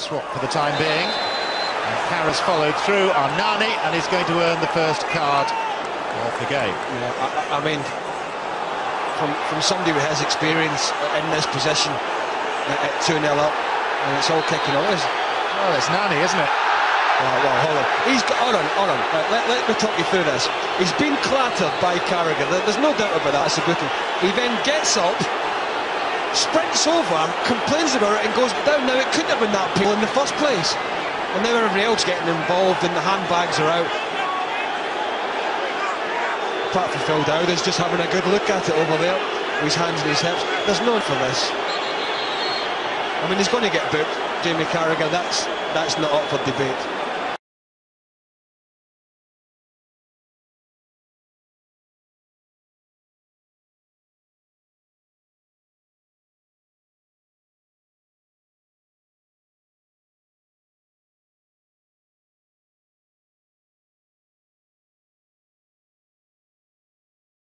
swap for the time being. And Carragher's followed through on Nani, and he's going to earn the first card of the game. Yeah, I mean, from somebody who has experience in this position, at 2-0 up, and it's all kicking on. Well, it's Nani, isn't it? Well, hold on. He's got, hold on. Let me talk you through this. He's been clattered by Carragher. There's no doubt about that. It's a good one. He then gets up, sprints over, complains about it, and goes down. Now, it couldn't have been that people in the first place. And now everybody else getting involved, and the handbags are out. Apart from Phil Dowd, he's just having a good look at it over there, with his hands and his hips. There's no one for this. I mean, he's going to get booked, Jamie Carragher. That's not up for debate.